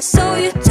So you